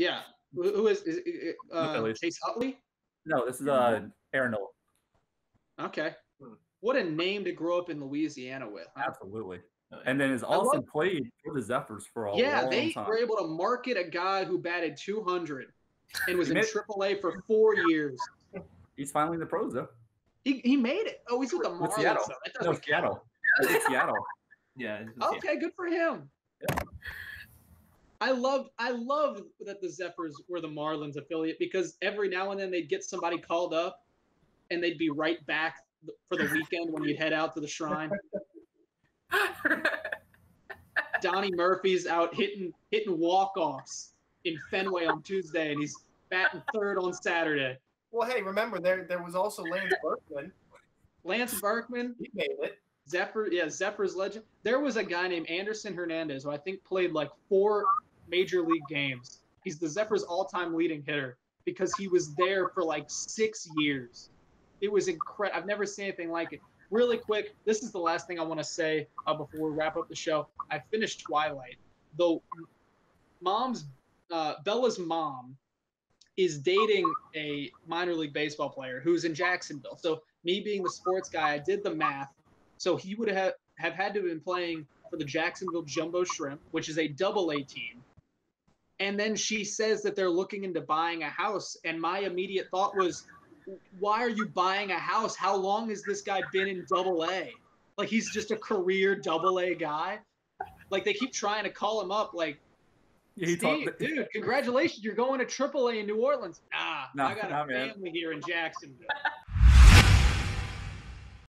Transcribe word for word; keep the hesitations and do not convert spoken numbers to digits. Yeah. Who is, is it, uh, Chase Utley? No, this is uh, Aaron Nola. Okay. What a name to grow up in Louisiana with. Huh? Absolutely. And then has also played for the Zephyrs for a yeah, long time. Yeah, they were able to market a guy who batted two hundred and was in triple A for four years. He's finally in the pros, though. He he made it. Oh, he's with the Marlins. Seattle. No, Seattle. It's Seattle. Yeah. It's okay, Seattle. Good for him. Yeah. I loved, I loved that the Zephyrs were the Marlins affiliate because every now and then they'd get somebody called up and they'd be right back for the weekend when you'd head out to the shrine. Donnie Murphy's out hitting hitting walk-offs in Fenway on Tuesday, and he's batting third on Saturday. Well, hey, remember there there was also Lance Berkman. Lance Berkman, he made it. Zephyr, yeah, Zephyr's legend. There was a guy named Anderson Hernandez who I think played like four major league games. He's the Zephyr's all-time leading hitter because he was there for like six years. It was incredible. I've never seen anything like it. Really quick, this is the last thing I want to say uh, before we wrap up the show. I finished Twilight. Though mom's uh, Bella's mom is dating a minor league baseball player who's in Jacksonville. So me being the sports guy, I did the math. So he would have, have had to have been playing for the Jacksonville Jumbo Shrimp, which is a double A team. And then she says that they're looking into buying a house. And my immediate thought was, why are you buying a house? How long has this guy been in double A? Like, he's just a career double A guy. Like, they keep trying to call him up. Like, he talked, dude, congratulations. You're going to triple A in New Orleans. Nah, nah I got a nah, family man. here in Jacksonville.